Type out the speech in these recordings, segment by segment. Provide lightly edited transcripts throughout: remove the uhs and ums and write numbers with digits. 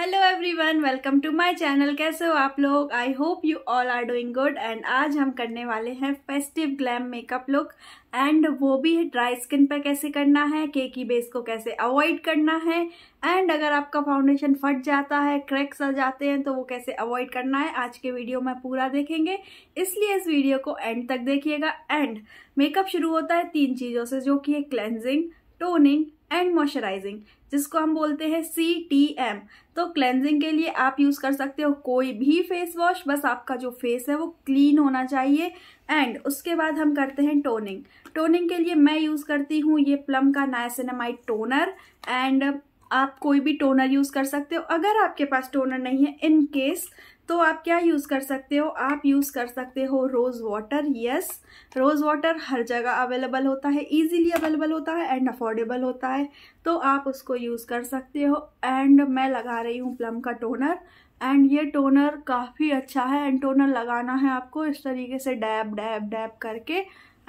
Hello everyone, welcome to my channel. कैसे हो आप लोग? I hope you all are doing good. And आज हम करने वाले हैं festive glam makeup look, and वो भी है ड्राई स्किन पे कैसे करना है, केकी बेस को कैसे अवॉइड करना है, एंड अगर आपका फाउंडेशन फट जाता है, क्रैक्स आ जाते हैं तो वो कैसे अवॉइड करना है। आज के वीडियो में पूरा देखेंगे, इसलिए इस वीडियो को एंड तक देखिएगा। एंड मेकअप शुरू होता है तीन चीज़ों से, जो कि है क्लेंजिंग, टोनिंग एंड मॉइस्चराइजिंग, जिसको हम बोलते हैं CTM। तो क्लेंजिंग के लिए आप यूज़ कर सकते हो कोई भी फेस वॉश, बस आपका जो फेस है वो क्लीन होना चाहिए। एंड उसके बाद हम करते हैं टोनिंग। टोनिंग के लिए मैं यूज़ करती हूँ ये प्लम का नाइसिनामाइड टोनर, एंड आप कोई भी टोनर यूज़ कर सकते हो। अगर आपके पास टोनर नहीं है इन केस, तो आप क्या यूज़ कर सकते हो? आप यूज़ कर सकते हो rose water. Yes, rose water हर जगह अवेलेबल होता है, इजीली अवेलेबल होता है एंड अफोर्डेबल होता है, तो आप उसको यूज़ कर सकते हो। एंड मैं लगा रही हूँ प्लम का टोनर, एंड ये टोनर काफ़ी अच्छा है। एंड टोनर लगाना है आपको इस तरीके से डैब डैब डैब करके,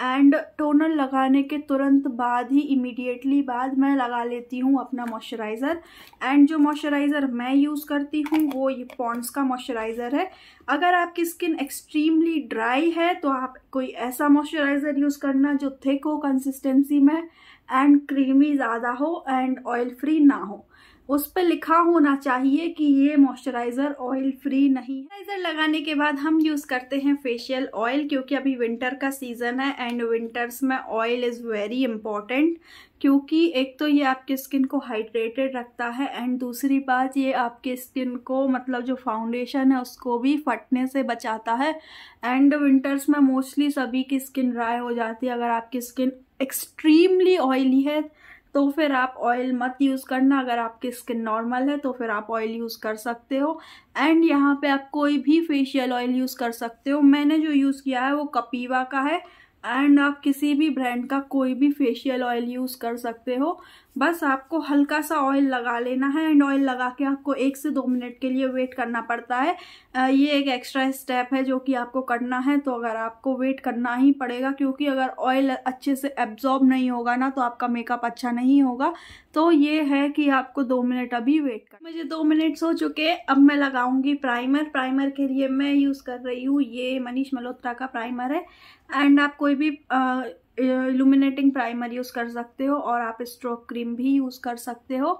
एंड टोनर लगाने के तुरंत बाद ही, इमीडिएटली बाद, मैं लगा लेती हूँ अपना मॉइस्चराइज़र। एंड जो मॉइस्चराइज़र मैं यूज़ करती हूँ वो ये पॉन्ड्स का मॉइस्चराइज़र है। अगर आपकी स्किन एक्सट्रीमली ड्राई है तो आप कोई ऐसा मॉइस्चराइज़र यूज़ करना जो थिक हो कंसिस्टेंसी में, एंड क्रीमी ज़्यादा हो, एंड ऑयल फ्री ना हो। उस पर लिखा होना चाहिए कि ये मॉइस्चराइज़र ऑयल फ्री नहीं है। मॉइस्चराइज़र लगाने के बाद हम यूज़ करते हैं फेशियल ऑयल, क्योंकि अभी विंटर का सीज़न है एंड विंटर्स में ऑयल इज़ वेरी इम्पॉर्टेंट, क्योंकि एक तो ये आपकी स्किन को हाइड्रेटेड रखता है, एंड दूसरी बात ये आपकी स्किन को, मतलब जो फाउंडेशन है उसको भी फटने से बचाता है। एंड विंटर्स में मोस्टली सभी की स्किन ड्राई हो जाती है। अगर आपकी स्किन एक्सट्रीमली ऑयली है तो फिर आप ऑयल मत यूज़ करना, अगर आपकी स्किन नॉर्मल है तो फिर आप ऑयल यूज़ कर सकते हो। एंड यहाँ पे आप कोई भी फेशियल ऑयल यूज़ कर सकते हो। मैंने जो यूज़ किया है वो कपीवा का है, एंड आप किसी भी ब्रांड का कोई भी फेशियल ऑयल यूज़ कर सकते हो। बस आपको हल्का सा ऑयल लगा लेना है, एंड ऑयल लगा के आपको 1 से 2 मिनट के लिए वेट करना पड़ता है। ये एक एक्स्ट्रा स्टेप है जो कि आपको करना है, तो अगर आपको वेट करना ही पड़ेगा, क्योंकि अगर ऑयल अच्छे से एब्जॉर्ब नहीं होगा ना तो आपका मेकअप अच्छा नहीं होगा। तो ये है कि आपको 2 मिनट अभी वेट करना। मुझे 2 मिनट्स हो चुके, अब मैं लगाऊंगी प्राइमर। प्राइमर के लिए मैं यूज़ कर रही हूँ ये मनीष मल्होत्रा का प्राइमर है, एंड आप कोई भी इल्यूमिनेटिंग प्राइमर यूज़ कर सकते हो, और आप स्ट्रोक क्रीम भी यूज़ कर सकते हो।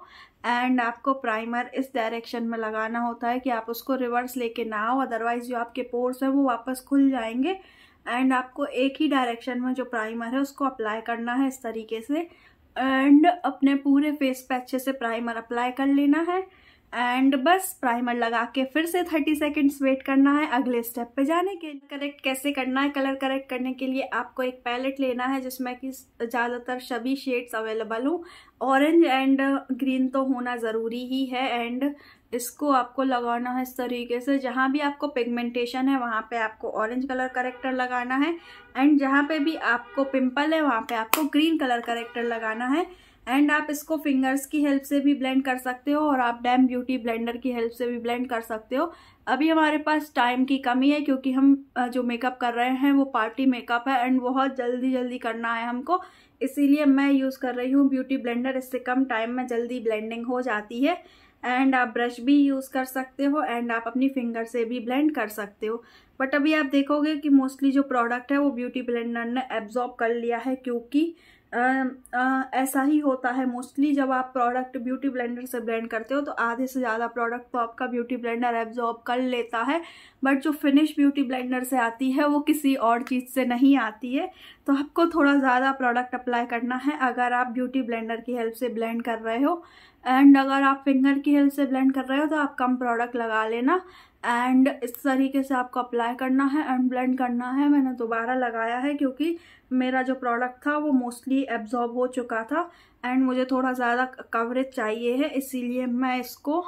एंड आपको प्राइमर इस डायरेक्शन में लगाना होता है कि आप उसको रिवर्स लेके ना आओ, अदरवाइज़ जो आपके पोर्स हैं वो वापस खुल जाएंगे। एंड आपको एक ही डायरेक्शन में जो प्राइमर है उसको अप्लाई करना है इस तरीके से, एंड अपने पूरे फेस पे अच्छे से प्राइमर अप्लाई कर लेना है। एंड बस प्राइमर लगा के फिर से 30 सेकेंड्स वेट करना है अगले स्टेप पे जाने के लिए। करेक्ट कैसे करना है? कलर करेक्ट करने के लिए आपको एक पैलेट लेना है जिसमें कि ज़्यादातर सभी शेड्स अवेलेबल हों। ऑरेंज एंड ग्रीन तो होना ज़रूरी ही है, एंड इसको आपको लगाना है इस तरीके से। जहाँ भी आपको पिगमेंटेशन है वहाँ पे आपको ऑरेंज कलर करेक्टर लगाना है, एंड जहाँ पे भी आपको पिंपल है वहाँ पे आपको ग्रीन कलर करेक्टर लगाना है। एंड आप इसको फिंगर्स की हेल्प से भी ब्लेंड कर सकते हो, और आप डैम ब्यूटी ब्लेंडर की हेल्प से भी ब्लेंड कर सकते हो। अभी हमारे पास टाइम की कमी है, क्योंकि हम जो मेकअप कर रहे हैं वो पार्टी मेकअप है, एंड बहुत जल्दी जल्दी करना है हमको, इसीलिए मैं यूज़ कर रही हूँ ब्यूटी ब्लेंडर। इससे कम टाइम में जल्दी ब्लेंडिंग हो जाती है। एंड आप ब्रश भी यूज़ कर सकते हो, एंड आप अपनी फिंगर से भी ब्लेंड कर सकते हो। बट अभी आप देखोगे कि मोस्टली जो प्रोडक्ट है वो ब्यूटी ब्लेंडर ने एब्जॉर्ब कर लिया है, क्योंकि ऐसा ही होता है मोस्टली। जब आप प्रोडक्ट ब्यूटी ब्लेंडर से ब्लेंड करते हो तो आधे से ज़्यादा प्रोडक्ट तो आपका ब्यूटी ब्लेंडर एब्जॉर्ब कर लेता है, बट जो फिनिश ब्यूटी ब्लेंडर से आती है वो किसी और चीज़ से नहीं आती है। तो आपको थोड़ा ज़्यादा प्रोडक्ट अप्लाई करना है अगर आप ब्यूटी ब्लेंडर की हेल्प से ब्लेंड कर रहे हो। एंड अगर आप फिंगर की हेल्प से ब्लेंड कर रहे हो तो आप कम प्रोडक्ट लगा लेना, एंड इस तरीके से आपको अप्लाई करना है एंड ब्लेंड करना है। मैंने दोबारा लगाया है क्योंकि मेरा जो प्रोडक्ट था वो मोस्टली एब्जॉर्ब हो चुका था, एंड मुझे थोड़ा ज़्यादा कवरेज चाहिए है, इसीलिए मैं इसको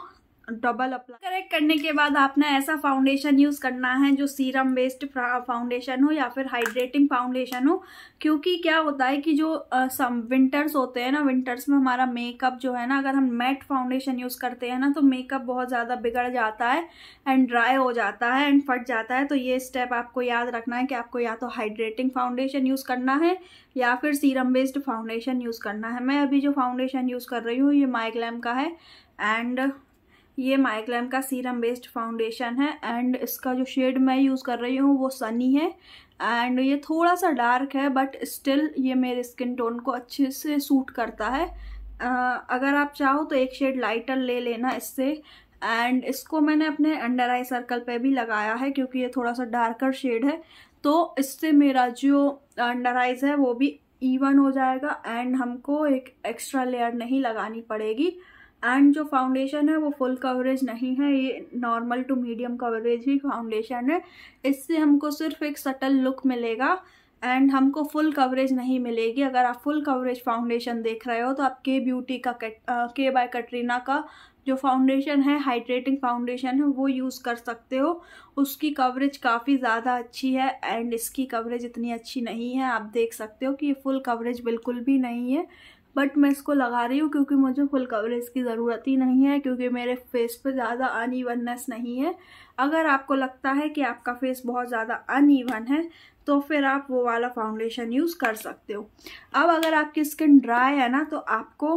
डबल अप्लाई करेक्ट करने के बाद आपने ऐसा फाउंडेशन यूज़ करना है जो सीरम बेस्ड फाउंडेशन हो या फिर हाइड्रेटिंग फाउंडेशन हो। क्योंकि क्या होता है कि जो सम विंटर्स होते हैं ना, विंटर्स में हमारा मेकअप जो है ना, अगर हम मैट फाउंडेशन यूज़ करते हैं ना तो मेकअप बहुत ज़्यादा बिगड़ जाता है एंड ड्राई हो जाता है एंड फट जाता है। तो ये स्टेप आपको याद रखना है कि आपको या तो हाइड्रेटिंग फाउंडेशन यूज़ करना है या फिर सीरम बेस्ड फाउंडेशन यूज़ करना है। मैं अभी जो फाउंडेशन यूज़ कर रही हूँ ये MyGlamm का है, एंड ये MyGlamm का सीरम बेस्ड फाउंडेशन है एंड इसका जो शेड मैं यूज़ कर रही हूँ वो सनी है एंड ये थोड़ा सा डार्क है बट स्टिल ये मेरे स्किन टोन को अच्छे से सूट करता है। अगर आप चाहो तो एक शेड लाइटर ले लेना इससे। एंड इसको मैंने अपने अंडर आई सर्कल पे भी लगाया है क्योंकि ये थोड़ा सा डार्कर शेड है, तो इससे मेरा जो अंडर आइज है वो भी ईवन हो जाएगा एंड हमको एक एक्स्ट्रा लेयर नहीं लगानी पड़ेगी। एंड जो फाउंडेशन है वो फुल कवरेज नहीं है, ये नॉर्मल टू मीडियम कवरेज ही फाउंडेशन है। इससे हमको सिर्फ एक सटल लुक मिलेगा एंड हमको फुल कवरेज नहीं मिलेगी। अगर आप फुल कवरेज फाउंडेशन देख रहे हो तो आप के ब्यूटी का के बाय कटरीना का जो फाउंडेशन है, हाइड्रेटिंग फाउंडेशन है, वो यूज़ कर सकते हो। उसकी कवरेज काफ़ी ज़्यादा अच्छी है एंड इसकी कवरेज इतनी अच्छी नहीं है। आप देख सकते हो कि ये फुल कवरेज बिल्कुल भी नहीं है, बट मैं इसको लगा रही हूँ क्योंकि मुझे फुल कवरेज की ज़रूरत ही नहीं है, क्योंकि मेरे फेस पर ज़्यादा अनइवननेस नहीं है। अगर आपको लगता है कि आपका फेस बहुत ज़्यादा अनइवन है तो फिर आप वो वाला फाउंडेशन यूज़ कर सकते हो। अब अगर आपकी स्किन ड्राई है ना तो आपको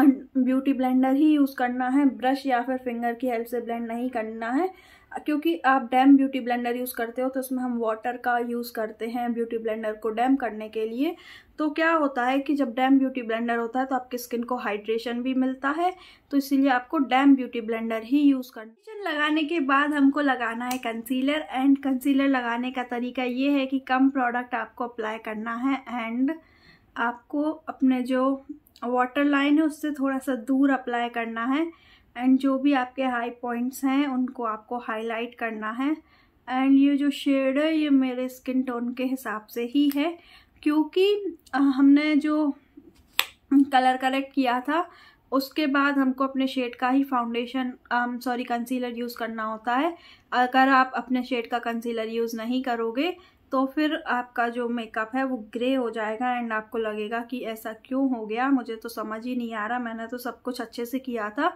ब्यूटी ब्लेंडर ही यूज़ करना है, ब्रश या फिर फिंगर की हेल्प से ब्लेंड नहीं करना है, क्योंकि आप डैम ब्यूटी ब्लेंडर यूज़ करते हो तो उसमें हम वाटर का यूज़ करते हैं ब्यूटी ब्लेंडर को डैम करने के लिए। तो क्या होता है कि जब डैम ब्यूटी ब्लेंडर होता है तो आपकी स्किन को हाइड्रेशन भी मिलता है, तो इसीलिए आपको डैम ब्यूटी ब्लेंडर ही यूज़ करना। फाउंडेशन लगाने के बाद हमको लगाना है कंसीलर। एंड कंसीलर लगाने का तरीका ये है कि कम प्रोडक्ट आपको अप्लाई करना है एंड आपको अपने जो वाटर लाइन है उससे थोड़ा सा दूर अप्लाई करना है एंड जो भी आपके हाई पॉइंट्स हैं उनको आपको हाईलाइट करना है। एंड ये जो शेड है ये मेरे स्किन टोन के हिसाब से ही है, क्योंकि हमने जो कलर करेक्ट किया था उसके बाद हमको अपने शेड का ही कंसीलर यूज़ करना होता है। अगर आप अपने शेड का कंसीलर यूज़ नहीं करोगे तो फिर आपका जो मेकअप है वो ग्रे हो जाएगा एंड आपको लगेगा कि ऐसा क्यों हो गया, मुझे तो समझ ही नहीं आ रहा, मैंने तो सब कुछ अच्छे से किया था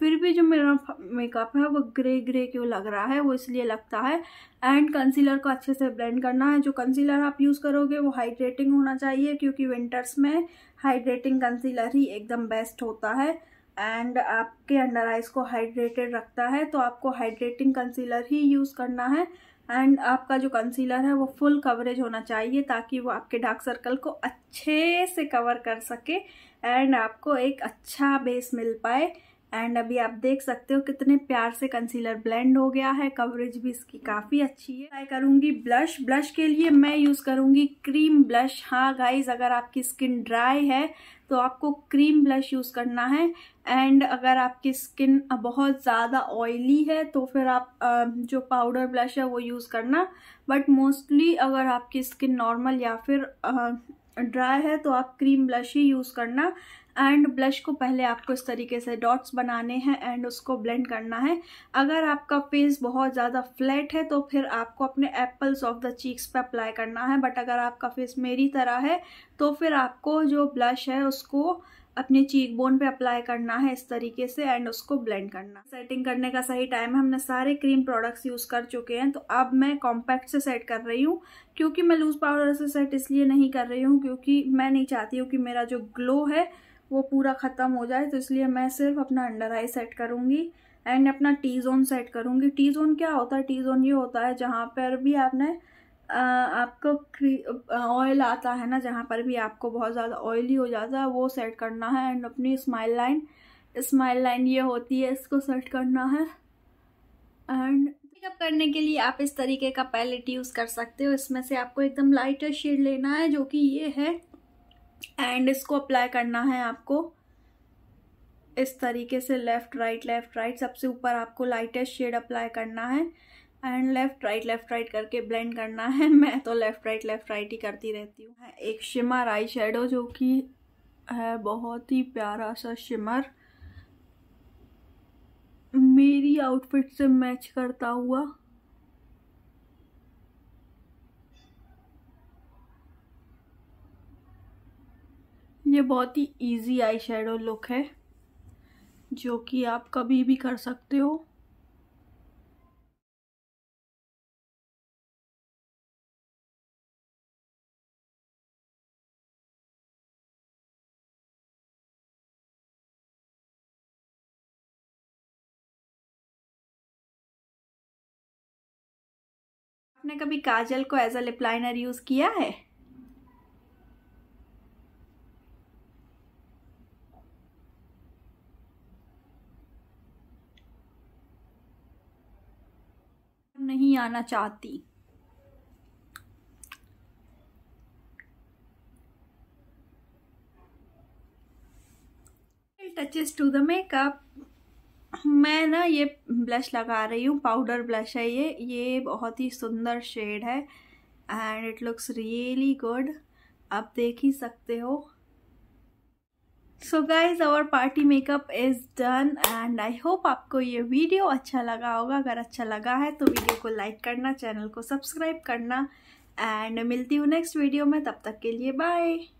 फिर भी जो मेरा मेकअप है वो ग्रे ग्रे क्यों लग रहा है, वो इसलिए लगता है। एंड कंसीलर को अच्छे से ब्लेंड करना है। जो कंसीलर आप यूज़ करोगे वो हाइड्रेटिंग होना चाहिए, क्योंकि विंटर्स में हाइड्रेटिंग कंसीलर ही एकदम बेस्ट होता है एंड आपके अंडर आइज को हाइड्रेटेड रखता है, तो आपको हाइड्रेटिंग कंसीलर ही यूज़ करना है। एंड आपका जो कंसीलर है वो फुल कवरेज होना चाहिए ताकि वो आपके डार्क सर्कल को अच्छे से कवर कर सके एंड आपको एक अच्छा बेस मिल पाए। एंड अभी आप देख सकते हो कितने प्यार से कंसीलर ब्लेंड हो गया है, कवरेज भी इसकी काफ़ी अच्छी है। ट्राई करूँगी ब्लश। ब्लश के लिए मैं यूज़ करूँगी क्रीम ब्लश। हाँ गाइज, अगर आपकी स्किन ड्राई है तो आपको क्रीम ब्लश यूज़ करना है एंड अगर आपकी स्किन बहुत ज़्यादा ऑयली है तो फिर आप जो पाउडर ब्लश है वो यूज़ करना। बट मोस्टली अगर आपकी स्किन नॉर्मल या फिर ड्राई है तो आप क्रीम ब्लश ही यूज़ करना। एंड ब्लश को पहले आपको इस तरीके से डॉट्स बनाने हैं एंड उसको ब्लेंड करना है। अगर आपका फेस बहुत ज़्यादा फ्लैट है तो फिर आपको अपने एप्पल्स ऑफ द चीक्स पर अप्लाई करना है, बट अगर आपका फेस मेरी तरह है तो फिर आपको जो ब्लश है उसको अपने चीक बोन पे अप्लाई करना है इस तरीके से एंड उसको ब्लेंड करना। सेटिंग करने का सही टाइम है, हमने सारे क्रीम प्रोडक्ट्स यूज़ कर चुके हैं, तो अब मैं कॉम्पैक्ट से सेट कर रही हूँ। क्योंकि मैं लूज़ पाउडर से सेट इसलिए नहीं कर रही हूँ क्योंकि मैं नहीं चाहती हूँ कि मेरा जो ग्लो है वो पूरा ख़त्म हो जाए, तो इसलिए मैं सिर्फ अपना अंडर आई सेट करूँगी एंड अपना टी जोन सेट करूँगी। टी जोन क्या होता है? टी जोन ये होता है जहाँ पर भी आपने आपको ऑयल आता है ना, जहाँ पर भी आपको बहुत ज़्यादा ऑयली हो जाता है वो सेट करना है। एंड अपनी स्माइल लाइन ये होती है, इसको सेट करना है। एंड मेकअप करने के लिए आप इस तरीके का पैलेट यूज़ कर सकते हो, इसमें से आपको एकदम लाइटर शेड लेना है जो कि ये है एंड इसको अप्लाई करना है आपको इस तरीके से, लेफ़्ट राइट सबसे ऊपर आपको लाइटेस्ट शेड अप्लाई करना है एंड लेफ़्ट राइट करके ब्लेंड करना है। मैं तो लेफ़्ट राइट ही करती रहती हूँ। एक शिमर आई शेडो जो कि है बहुत ही प्यारा सा शिमर, मेरी आउटफिट से मैच करता हुआ। ये बहुत ही इजी आई शेडो लुक है जो कि आप कभी भी कर सकते हो। आपने कभी काजल को as a lip liner use किया है? नहीं आना चाहती। Touches to the makeup. मैं ना ये ब्लश लगा रही हूँ, पाउडर ब्लश है ये बहुत ही सुंदर शेड है and it looks really good. आप देख ही सकते हो। So guys, our party makeup is done and I hope आपको ये वीडियो अच्छा लगा होगा। अगर अच्छा लगा है तो वीडियो को लाइक करना, चैनल को सब्सक्राइब करना एंड मिलती हूँ नेक्स्ट वीडियो में। तब तक के लिए बाय।